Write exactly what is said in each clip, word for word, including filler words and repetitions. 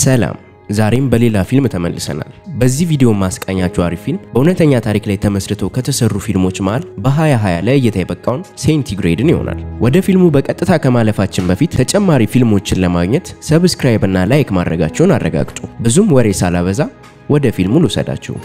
سلام زارين بليلا فيلم تمن لسنال بزي فيديو ماسك أنيا جواري فيلم بونتانيا تاريخ لي تمسرتو كتسرو فيلمو جمال بهايا هايا لا يتهبكون سينتيغريد نيونال وده فيلمو بقطتا كمالفاچن بفيت تچماري فيلموچن لماغنيت سبسكرايب እና ላይክ ማድረጋችሁን አረጋግጡ ብዙም ወሬ ሳላበዛ ወደ ፊልሙ ልሰዳችሁ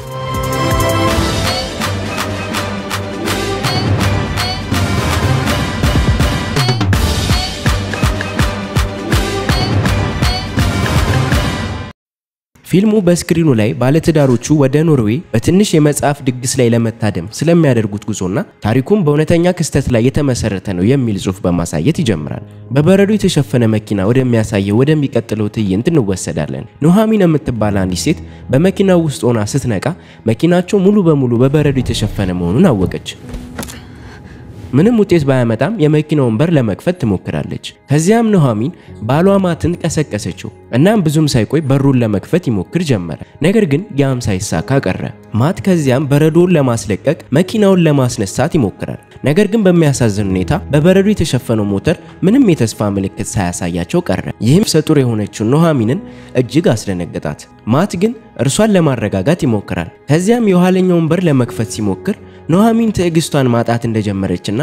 فيلمو بسكرينو لاي بالتداروچو ወደ ኖርዌይ በትንሽ የመጻፍ ድግስ ላይ ለመታደም ስለሚያደርጉት ጉዞና ታሪኩም በእውነተኛ ክስተት ላይ የተመሰረተ ነው የሚል ጽሑፍ በማሳየት ይጀምራል በበረዶ የተሸፈነ መኪና ወደሚያሳየው ወደሚቀጥለው ትዕይንት እንወሰዳለን ኑሃሚን የምትባል አንዲት ሴት በመኪናው ውስጥ ሆና ስትነቃ መኪናቸው ሙሉ በሙሉ በበረዶ የተሸፈነ መሆኑን አወቀች ምንም ውጤት ባያመጣም የመኪናውን በር ለመክፈት ትሞክራለች ከዚያም ኑሃሚን ባሏማትን ቀሰቀሰችው እናም ብዙም ሳይቆይ በሩን ለመክፈት ይሞክር ጀመረ ነገር ግን ያም ሳይሳካ ቀረ ማት ከዚያም በረዶን ለማስለቀቅ መኪናውን ለማስነሳት ይሞክራል ነገር ግን በሚያሳዝን ሁኔታ በበረዶ የተሸፈነው ሞተር ምንም የተስፋ ምልክት ሳያሳያቸው ቀረ ይህም ሰጡር የሆነችው ኑሃሚንን እጅግ አስደነገጣት ማት ግን እርሷን ለማረጋጋት ይሞክራል ከዚያም የኋለኛውን በር ለመክፈት ሲሞክር ኑሃሚን ትዕግስቷን ማጣት እንደጀመረችና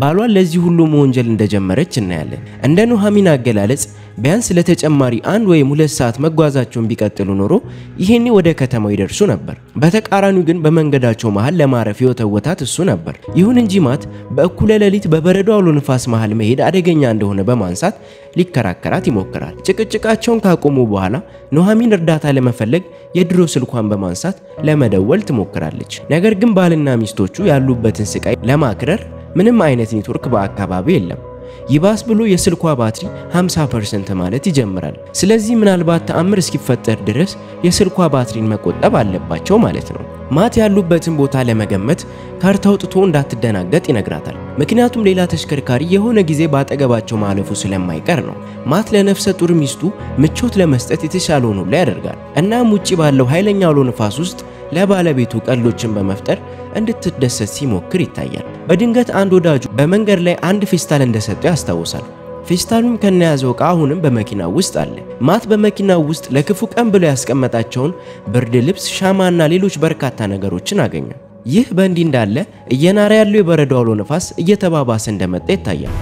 ባሏን ለዚህ ሁሉ ወንጀል እንደጀመረች እናያለን እንደ ኑሃሚን አገላለጽ ቢያንስ ለተጨማሪ አንድ ወይ ሁለት ሰዓት መጓዛቸውን ቢቀጥሉ ኖሮ ይሄን ወደ ከተማው ይደርሱ ነበር በተቃራኒው ግን በመንገዳቸው መሃል ለማረፍ ይወተውታት እሱ ነበር ይሁን እንጂ ማት በእኩለ ሌሊት በበረዶ አውሎ ንፋስ መሃል መሄድ አደገኛ እንደሆነ በማንሳት ሊከራከራት ይሞክራል ጭቅጭቃቸውን ካቆሙ በኋላ ኑሃሚን እርዳታ ለመፈለግ የድሮ ስልኳን በማንሳት ለመደወል ትሞክራለች ነገር ግን ባልና ሚስቶቹ ያሉበትን ስቃይ ለማክረር ምንም አይነት ኔትወርክ በአካባቢው የለም ይባስ ብሎ የስልኳ ባትሪ ሃምሳ ፐርሰንት ማለት ይጀምራል ስለዚህ ምናልባት ተአምር እስኪፈጠር ድረስ የስልኳ ባትሪን መቆጠብ አለባቸው ማለት ነው ማት ያሉበትን ቦታ ለመገመት ካርታ አውጥቶ እንዳትደናገጥ ይነግራታል ምክንያቱም ሌላ ተሽከርካሪ የሆነ ጊዜ ባጠገባቸው ማለፉ ስለማይቀር ነው ማት ለነፍሰ ጡር ሚስቱ ምቾት ለመስጠት የተሻለውን ሁሉ ያደርጋል እናም ውጪ ባለው ኃይለኛ አውሎ ንፋስ ውስጥ ለባለቤቱ ቀልዶችን በመፍጠር እንድትደሰት ሲሞክር ይታያል በድንገት አንድ ወዳጁ በመንገድ ላይ አንድ ፌስታል እንደሰጠው ያስታውሳል ፌስታሉን ከነያዘው አሁንም በመኪናው ውስጥ አለ ማት በመኪናው ውስጥ ለክፉ ቀን ብሎ ያስቀመጣቸውን ብርድ ልብስ ሻማና ሌሎች በርካታ ነገሮችን አገኘ ይህ በእንዲህ እንዳለ እየናረ ያለው የበረዶ አውሎ ንፋስ እየተባባሰ እንደመጣ ይታያል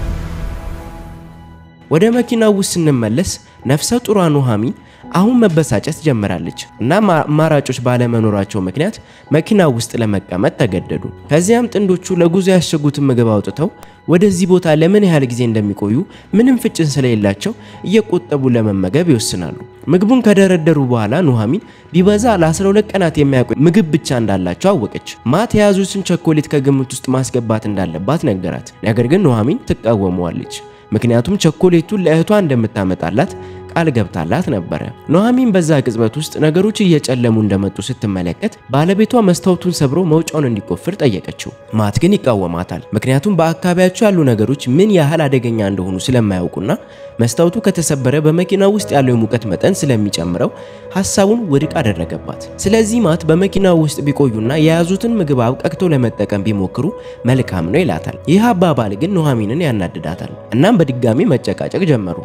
ወደ መኪናው ውስጥ ስንመለስ ነፍሰ ጡሯ ኑሃሚን አሁን መበሳጨት ጀመራለች እና ማራጮች ባለመኖራቸው ምክንያት መኪናው ውስጥ ለመቀመጥ ተገደዱ ከዚያም ጥንዶቹ ለጉዞ ያሸጉትን ምግብ አውጥተው ወደዚህ ቦታ ለምን ያህል ጊዜ እንደሚቆዩ ምንም ፍንጭ ስለሌላቸው እየቆጠቡ ለመመገብ ይወስናሉ ምግቡን ከደረደሩ በኋላ ኑሃሚን ቢበዛ ለ12 ቀናት የሚያቆይ ምግብ ብቻ እንዳላቸው አወቀች ማት ያዙትን ቸኮሌት ከግምት ውስጥ ማስገባት እንዳለባት ነገራት ነገር ግን ኑሃሚን ትቃወመዋለች ምክንያቱም ቸኮሌቱን ለእህቷ እንደምታመጣላት ቃል ገብታላት ነበር ኑሃሚን በዛ ቅጽበት ውስጥ ነገሮች እየጨለሙ እንደመጡ ስትመለከት ባለቤቷ መስታወቱን ሰብሮ መውጫውን እንዲቆፍር ጠየቀችው ማት ግን ይቃወማታል ምክንያቱም በአካባቢያቸው ያሉ ነገሮች ምን ያህል አደገኛ እንደሆኑ ስለማያውቁና መስታወቱ ከተሰበረ በመኪናው ውስጥ ያለው ሙቀት መጠን ስለሚጨምረው ሐሳቡን ወድቅ አደረገባት ስለዚህ ማት በመኪናው ውስጥ ቢቆዩና የያዙትን ምግብ አብቀቅተው ለመጠቀም ቢሞክሩ መልካም ነው ይላታል ይህ አባባል ግን ኑሃሚንን ያናድዳታል እናም በድጋሚ መጨቃጨቅ ጀመሩ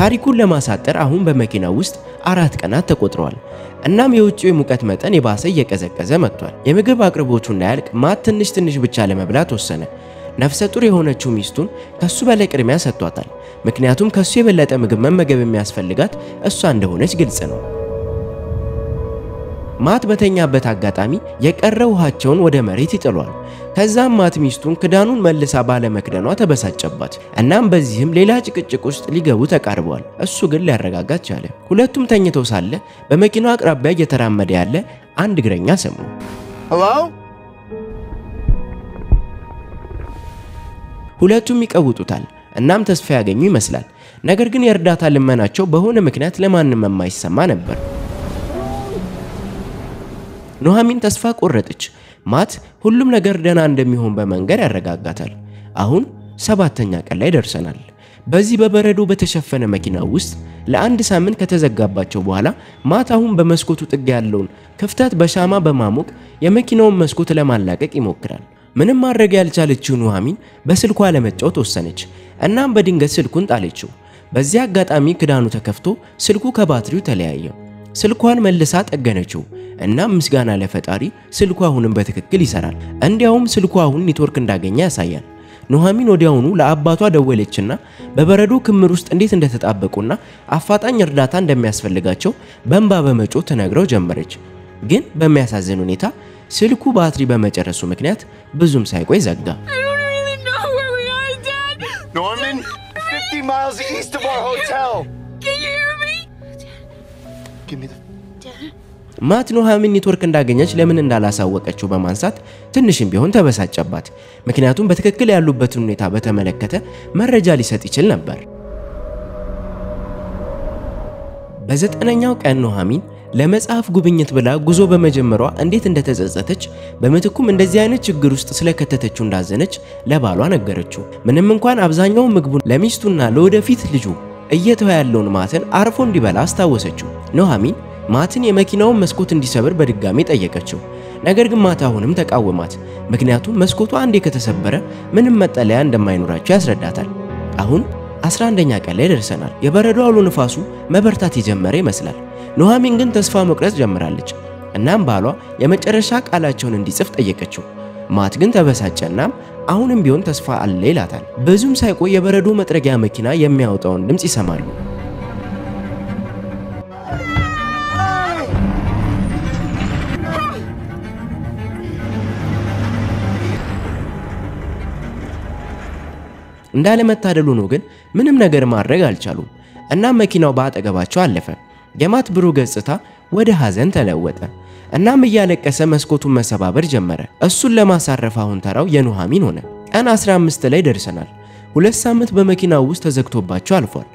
ታሪኩን ለማሳጠር አሁን በመኪናው ውስጥ አራት ቀናት ተቆጥሯል እናም የውጪው ሙቀት መጠን የባሰ እየቀዘቀዘ መጥቷል የምግብ አቅርቦቱን ያልቅ ማት ትንሽ ትንሽ ብቻ ለመብላት ወሰነ ነፍሰ ጡር የሆነችው ሚስቱን ከሱ በላይ ቅድሚያ ሰጥቷታል ምክንያቱም ከሱ የበለጠ ምግብ መመገብ የሚያስፈልጋት እሷ እንደሆነች ግልጽ ነው ማት በተኛበት አጋጣሚ የቀረው ውሃቸውን ወደ መሬት ይጥሏል ከዛም ማት ሚስቱን ክዳኑን መልሳ ባለመክደኗ ተበሳጨባት እናም በዚህም ሌላ ጭቅጭቅ ውስጥ ሊገቡ ተቃርበዋል እሱ ግን ሊያረጋጋት ቻለ ሁለቱም ተኝተው ሳለ በመኪናው አቅራቢያ እየተራመደ ያለ አንድ እግረኛ ሰሙ Hello ሁለቱም ይቀውጡታል እናም ተስፋ ያገኙ ይመስላል ነገር ግን የእርዳታ ልመናቸው በሆነ ምክንያት ለማንም የማይሰማ ነበር ኑሃሚን ተስፋ ቆረጠች ማት ሁሉም ነገር ደና እንደሚሆን በመንገር ያረጋጋታል አሁን ሰባተኛ ቀን ላይ ደርሰናል በዚህ በበረዶ በተሸፈነ መኪና ውስጥ ለአንድ ሳምንት ከተዘጋባቸው በኋላ ማት አሁን በመስኮቱ ጥግ ያለውን ክፍተት በሻማ በማሞቅ የመኪናውን መስኮት ለማላቀቅ ይሞክራል ምንም ማድረግ ያልቻለችው ኑሃሚን በስልኳ ለመጫወት ወሰነች እናም በድንገት ስልኩን ጣለችው በዚያ አጋጣሚ ክዳኑ ተከፍቶ ስልኩ ከባትሪው ተለያየ። ስልኳን መልሳት አገነችው እና ምስጋና ለፈጣሪ ስልኩ አሁንም በትክክል ይሰራል። እንዲያውም ስልኩ አሁን ኔትወርክ እንዳገኘ ያሳያል። ኑሐሚን ወዲያውኑ ለአባቷ ደወለችና በበረዶ ክምር ውስጥ እንዴት እንደተጣበቁና አፋጣኝ እርዳታ እንደሚያስፈልጋቸው በእንባ በመጮህ ተነግረው ጀመረች። ግን በሚያሳዝን ሁኔታ ስልኩ ባትሪ በመጨረሱ ምክንያት ብዙም ሳይቆይ ዘጋ። Norman, fifty miles east of our hotel. Can you hear me? Give me the Dad. ማት ኑሐሚን ኔትወርክ እንዳገኘች ለምን እንዳላሳወቀችው በማንሳት ትንሽም ቢሆን ተበሳጨባት። ምክንያቱም በትክክል ያሉበትን ሁኔታ በተመለከተ መረጃ ሊሰጥ ይችል ነበር። በዘጠነኛው ቀን ኑሐሚን ለመጽሐፍ ጉብኝት ብላ ጉዞ በመጀመሯ እንዴት እንደተጸጸተች በመትኩም እንደዚህ አይነት ችግር ውስጥ ስለከተተችው እንዳዘነች ለባሏ ነገረችው። ምንም እንኳን አብዛኛው ምግቡን ለሚስቱና ለወደፊት ልጁ እየተወ ያለውን ማትን አርፎ እንዲበላ አስታወሰችው። ኑሐሚን ማትን የመኪናውን መስኮት እንዲሰብር በድጋሚ ጠየቀችው። ነገር ግን ማት አሁንም ተቃወማት። ምክንያቱም መስኮቱ አንዴ ከተሰበረ ምንም መጠለያ እንደማይኖራቸው ያስረዳታል። አሁን አስራ አንደኛ ቀን ላይ ደርሰናል። የበረዶ አውሎ ንፋሱ መበርታት የጀመረ ይመስላል። ኑሐሚን ግን ተስፋ መቁረጥ ጀምራለች። እናም ባሏ የመጨረሻ ቃላቸውን እንዲጽፍ ጠየቀችው። ማት ግን ተበሳጨና አሁንም ቢሆን ተስፋ አለ ይላታል። ብዙም ሳይቆይ የበረዶ መጥረጊያ መኪና የሚያወጣውን ድምጽ ይሰማሉ። እንዳለ መታደሉ ነው ግን ምንም ነገር ማድረግ አልቻሉም እና መኪናው ባጠገባቸው አለፈ። የማት ብሩህ ገጽታ ወደ ሐዘን ተለወጠ እና እያለቀሰ መስኮቱን መሰባበር ጀመረ። እሱን ለማሳረፍ አሁን ተራው የኑሐሚን ሆነ። ቀን አስራ አምስት ላይ ደርሰናል። ሁለት ሳምንት በመኪናው ውስጥ ተዘግቶባቸው አልፏል።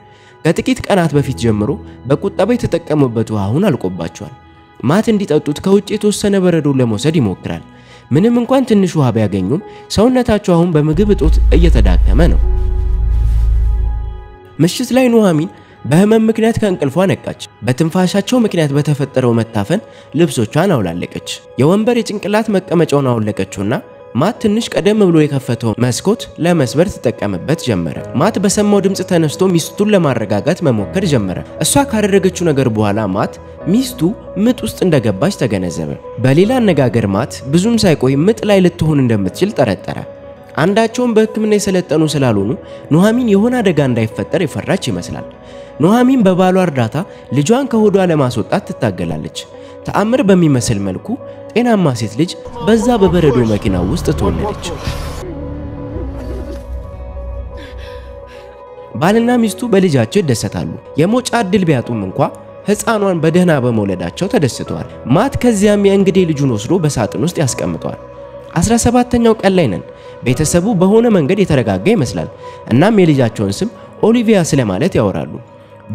ከጥቂት ቀናት በፊት ጀምሮ በቁጣ የተጠቀሙበት አሁን አልቆባቸዋል። ማት እንዲጠጡት ከውጭ የተወሰነ በረዶ ለመውሰድ ይሞክራል። ምንም እንኳን ትንሽ ውሃ ቢያገኙም ሰውነታቸው አሁን በምግብ እጦት እየተዳከመ ነው። ምሽት ላይ ኑሐሚን በህመም ምክንያት ከእንቅልፏ ነቃች። በትንፋሻቸው ምክንያት በተፈጠረው መታፈን ልብሶቿን አውላለቀች። የወንበር የጭንቅላት መቀመጫውን አውለቀችውና ማት ትንሽ ቀደም ብሎ የከፈተው መስኮት ለመስበር ተጠቀመበት ጀመረ። ማት በሰማው ድምጽ ተነስቶ ሚስቱን ለማረጋጋት መሞከር ጀመረ። እሷ ካደረገችው ነገር በኋላ ማት ሚስቱ ምጥ ውስጥ እንደገባች ተገነዘበ። በሌላ አነጋገር ማት ብዙም ሳይቆይ ምጥ ላይ ልትሆን እንደምትችል ተጠረጠረ። አንዳቸውም በህክምና የሰለጠኑ ስላልሆኑ ኑሐሚን የሆነ አደጋ እንዳይፈጠር ይፈራች ይመስላል። ኑሐሚን በባሏ እርዳታ ልጇን ከሆዷ ለማስወጣት ትታገላለች። ተአምር በሚመስል መልኩ ጤናማ ሴት ልጅ በዛ በበረዶ መኪና ውስጥ ተወለደች። ባልና ሚስቱ በልጃቸው ይደሰታሉ። የሞጫ እድል ቢያጡም እንኳ ህፃኗን በደህና በመውለዳቸው ተደስተዋል። ማት ከዚያም የእንግዴ ልጁን ወስዶ በሳጥን ውስጥ ያስቀምጧል። አስራ ሰባተኛው ቀን ላይ ነን። ቤተሰቡ በሆነ መንገድ የተረጋጋ ይመስላል። እናም የልጃቸውን ስም ኦሊቪያ ስለማለት ያወራሉ።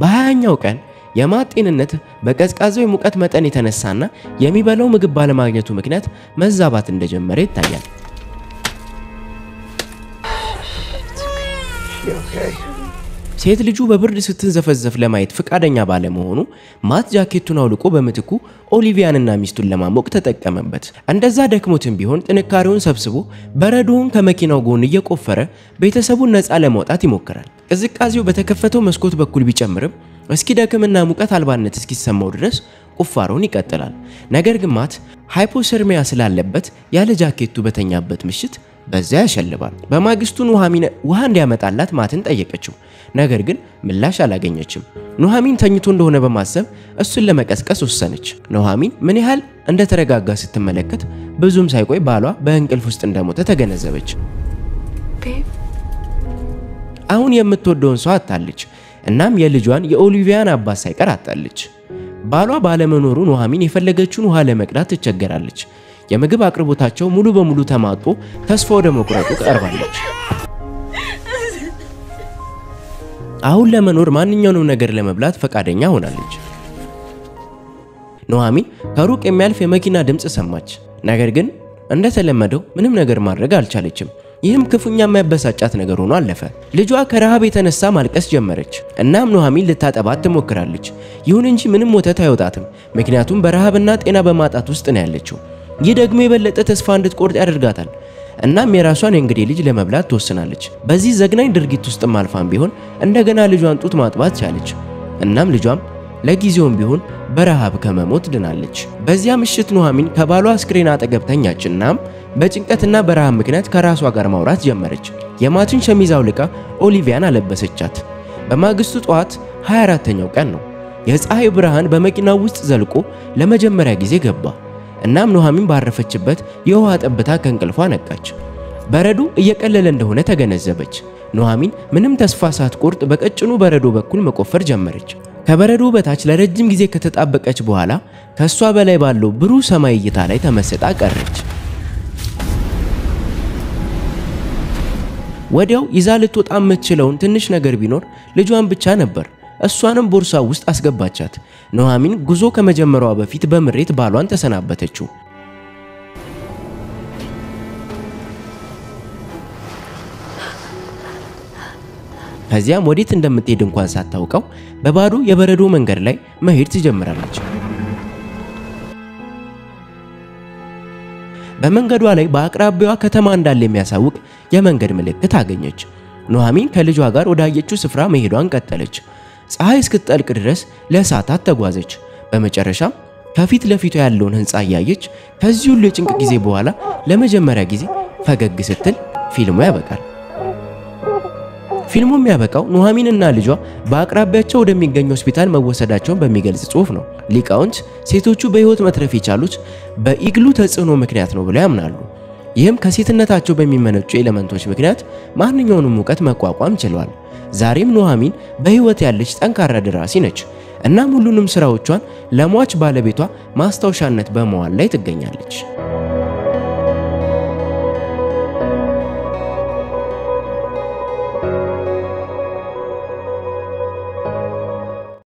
በሃያኛው ቀን የማት ጤንነት በቀዝቃዛው የሙቀት መጠን የተነሳና የሚበላው ምግብ ባለማግኘቱ ምክንያት መዛባት እንደጀመረ ይታያል። ሴት ልጁ በብርድ ስትንዘፈዘፍ ለማየት ፍቃደኛ ባለመሆኑ ማት ጃኬቱን አውልቆ በመትኩ ኦሊቪያንና ሚስቱን ለማሞቅ ተጠቀመበት። እንደዛ ደክሞትም ቢሆን ጥንካሬውን ሰብስቦ በረዶውን ከመኪናው ጎን እየቆፈረ ቤተሰቡን ነፃ ለማውጣት ይሞክራል። ቅዝቃዜው በተከፈተው መስኮት በኩል ቢጨምርም እስኪ ደከምና ሙቀት አልባነት እስኪሰማው ድረስ ቁፋሮን ይቀጥላል። ነገር ግን ማት ሃይፖሰርሚያ ስላለበት ያለ ጃኬቱ በተኛበት ምሽት በዛ ያሸልባል። በማግስቱ ኑሐሚን ውሃ እንዲያመጣላት ማትን ጠየቀችው። ነገር ግን ምላሽ አላገኘችም። ኑሐሚን ተኝቶ እንደሆነ በማሰብ እሱን ለመቀስቀስ ወሰነች። ኑሐሚን ምን ያህል እንደተረጋጋ ስትመለከት ብዙም ሳይቆይ ባሏ በእንቅልፍ ውስጥ እንደሞተ ተገነዘበች። አሁን የምትወደውን ሰው አጣለች። እናም የልጇን የኦሊቪያን አባት ሳይቀር አጣለች። ባሏ ባለመኖሩ ኑሐሚን የፈለገችውን ውሃ ለመቅዳት ትቸገራለች። የምግብ አቅርቦታቸው ሙሉ በሙሉ ተማጥቶ ተስፋ ወደ መቁረጡ ቀርባለች። አሁን ለመኖር ማንኛውንም ነገር ለመብላት ፈቃደኛ ሆናለች። ኑሐሚን ከሩቅ የሚያልፍ የመኪና ድምጽ ሰማች። ነገር ግን እንደተለመደው ምንም ነገር ማድረግ አልቻለችም። ይህም ክፉኛ የሚያበሳጫት ነገር ሆኖ አለፈ። ልጇ ከረሃብ የተነሳ ማልቀስ ጀመረች። እናም ኑሐሚን ልታጠባት ትሞክራለች። ይሁን እንጂ ምንም ወተት አይወጣትም። ምክንያቱም በረሃብና ጤና በማጣት ውስጥ ነው ያለችው። ይህ ደግሞ የበለጠ ተስፋ እንድትቆርጥ ያደርጋታል። እና ሚራሷን እንግዲህ ልጅ ለማብላት ተወሰናለች በዚህ ዘግናኝ ድርጊት ውስጥ ማልፋን ቢሆን እንደገና ልጇን ጡት ማጥባት ቻለች እናም ልጇም ለጊዜውም ቢሆን በረሃብ ከመሞት ድናለች በዚያ ምሽት ኑሐሚን ከባሏ አስክሬን አጠገብ ተኛችና በጭንቀትና በረሃብ ምክንያት ከራሷ ጋር ማውራት ጀመረች የማቱን ሸሚዝ አውልቃ ኦሊቪያን አለበሰቻት በማግስቱ ጧት ሃያ አራተኛው ቀን ነው የፀሐይ ብርሃን በመኪናው ውስጥ ዘልቆ ለመጀመሪያ ጊዜ ገባ እናም ኑሐሚን ባረፈችበት የውሃ ጠብታ ከንቅልፏ ነቃች በረዱ እየቀለለ እንደሆነ ተገነዘበች ኑሐሚን ምንም ተስፋ ሳትቆርጥ በቀጭኑ በረዶ በኩል መቆፈር ጀመረች ከበረዶ በታች ለረጅም ጊዜ ከተጣበቀች በኋላ ከሷ በላይ ባለው ብሩህ ሰማይ እይታ ላይ ተመስጣ ቀረች ወዲያው ይዛልት ወጣመች ችለውን ትንሽ ነገር ቢኖር ልጇን ብቻ ነበር እሷንም ቦርሳ ውስጥ አስገባቻት ኑሐሚን ጉዞ ከመጀመሯ በፊት በመሬት ባሏን ተሰናበተችው ከዚያም ወዴት እንደምትሄድ እንኳን ሳታውቀው በባዶ የበረዶ መንገድ ላይ መሄድ ትጀምራለች በመንገዷ ላይ በአቅራቢያዋ ከተማ እንዳለ የሚያሳውቅ የመንገድ ምልክት አገኘች ኑሐሚን ከልጇ ጋር ወዳየችው ስፍራ መሄዷን ቀጠለች ፀሐይ እስክትጠልቅ ድረስ ለሰዓታት ተጓዘች በመጨረሻ ከፊት ለፊቱ ያለውን ህንጻ ያያየች ከዚህ ሁሉ ጭንቅ ጊዜ በኋላ ለመጀመሪያ ጊዜ ፈገግ ስትል ፊልሙ ያበቃል ፊልሙም ያበቃው ኑሐሚንና ልጇ በአቅራቢያቸው ወደሚገኝ ሆስፒታል መወሰዳቸውን በሚገልጽ ጽሑፍ ነው ሊቃውንት ሴቶቹ በህይወት መትረፍ የቻሉት በኢግሉ ተጽዕኖ ምክንያት ነው ብለው ያምናሉ ይህም ከሴትነታቸው በሚመነጩ ኤሌመንቶች ምክንያት ማንኛውንም ሙቀት መቋቋም ችለዋል ዛሬም ኑሐሚን በህይወት ያለች ጠንካራ ድራሲ ነች እናም ሁሉንም ስራዎቿን ለሟች ባለቤቷ ማስታወሻነት በመዋል ላይ ትገኛለች